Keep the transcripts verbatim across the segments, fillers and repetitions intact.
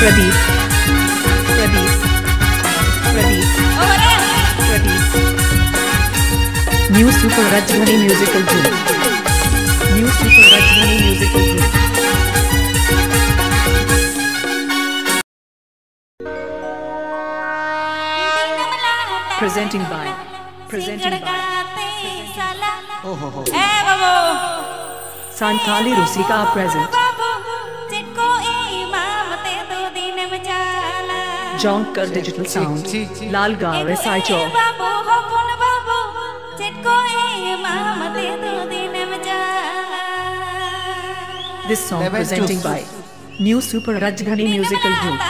Pradip. Pradip. Pradip. Pradip. New Super Rajdhani Musical Group. New Super Rajdhani Musical Group. Presenting by. Presenting by. Oh ho ho. Santali Rusika are present. Junker Digital Sound, Lal Gaaar, S I J O This song presenting by New Super Rajdhani Musical Group.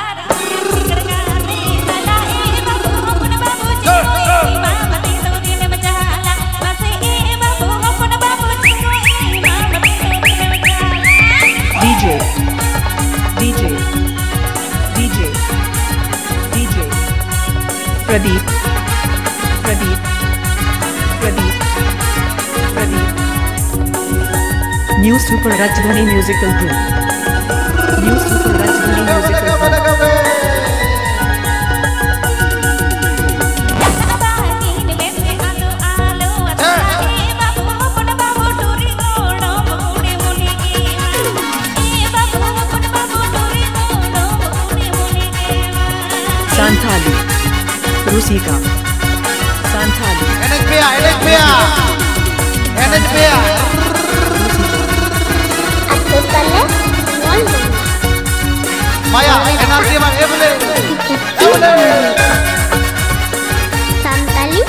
Pradip, Pradip, Pradip, Pradip. New Super Rajdhani Musical Group. New Super Rajdhani Musical Group. Santali Rusika, Santali, N H P A, N H P A, N H P A. Maya, N R T ma evle, evle. Santali,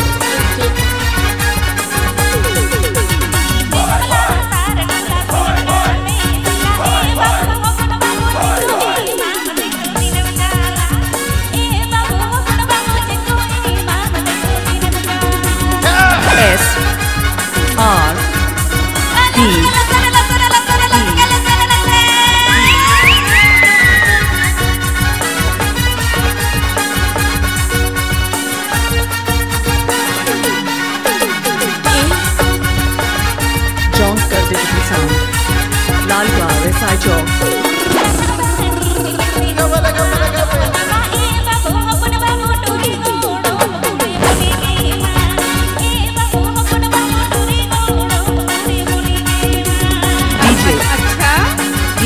Lal Gaaar, S I J O D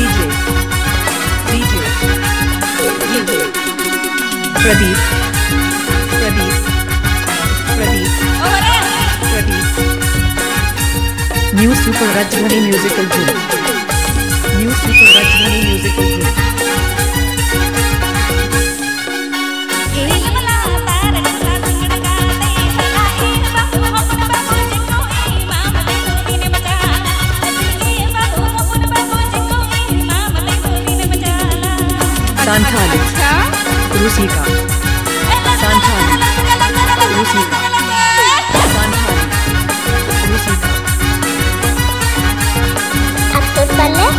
J, D J, D J, D J, Pradip, Pradip, Pradip, Pradip. New Super Rajdhani Musical Group. New Super Rajdhani Musical Group. Santali Rusika, Santali Rusika, Santali Rusika. After ballet.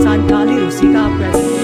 Santali Rusika present.